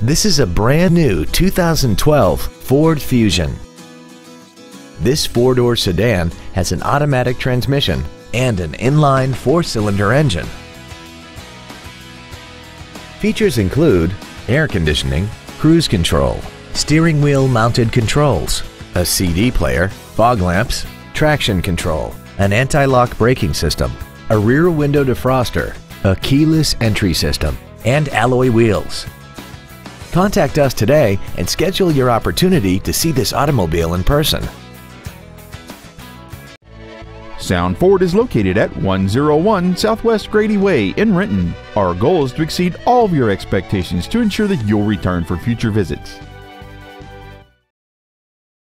This is a brand new 2012 Ford Fusion. This four-door sedan has an automatic transmission and an inline four-cylinder engine. Features include air conditioning, cruise control, steering wheel mounted controls, a CD player, fog lamps, traction control, an anti-lock braking system, a rear window defroster, a keyless entry system, and alloy wheels. Contact us today and schedule your opportunity to see this automobile in person. Sound Ford is located at 101 Southwest Grady Way in Renton. Our goal is to exceed all of your expectations to ensure that you'll return for future visits.